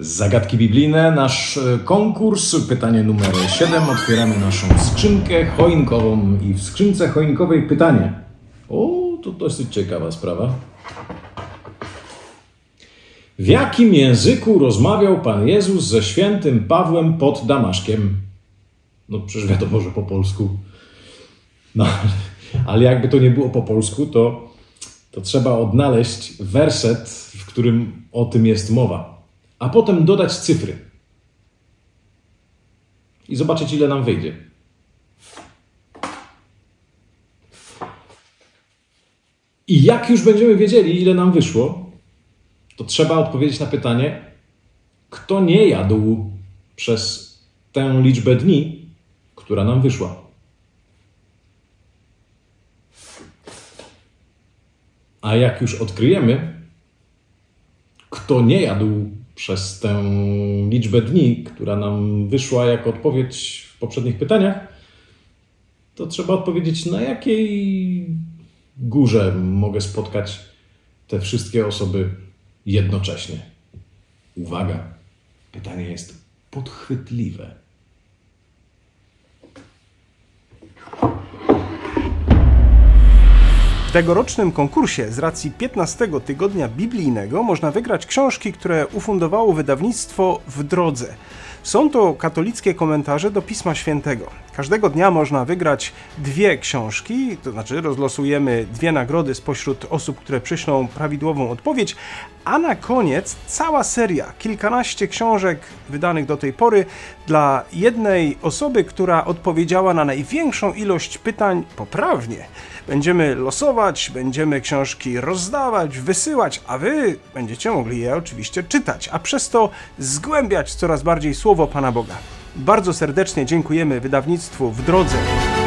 Zagadki biblijne, nasz konkurs, pytanie numer 7. Otwieramy naszą skrzynkę choinkową i w skrzynce choinkowej pytanie. O, to dosyć ciekawa sprawa. W jakim języku rozmawiał Pan Jezus ze świętym Pawłem pod Damaszkiem? No przecież wiadomo, że po polsku. No, ale jakby to nie było po polsku, to trzeba odnaleźć werset, w którym o tym jest mowa. A potem dodać cyfry. I zobaczyć, ile nam wyjdzie. I jak już będziemy wiedzieli, ile nam wyszło, to trzeba odpowiedzieć na pytanie, kto nie jadł przez tę liczbę dni, która nam wyszła. A jak już odkryjemy, kto nie jadł przez tę liczbę dni, która nam wyszła jako odpowiedź w poprzednich pytaniach, to trzeba odpowiedzieć, na jakiej górze mogę spotkać te wszystkie osoby jednocześnie. Uwaga, pytanie jest podchwytliwe. W tegorocznym konkursie z racji 15 tygodnia biblijnego można wygrać książki, które ufundowało wydawnictwo W Drodze. Są to katolickie komentarze do Pisma Świętego. Każdego dnia można wygrać 2 książki, to znaczy rozlosujemy 2 nagrody spośród osób, które przyślą prawidłową odpowiedź, a na koniec cała seria, kilkanaście książek wydanych do tej pory dla jednej osoby, która odpowiedziała na największą ilość pytań poprawnie. Będziemy losować, będziemy książki rozdawać, wysyłać, a wy będziecie mogli je oczywiście czytać, a przez to zgłębiać coraz bardziej Słowo Pana Boga. Bardzo serdecznie dziękujemy wydawnictwu W Drodze.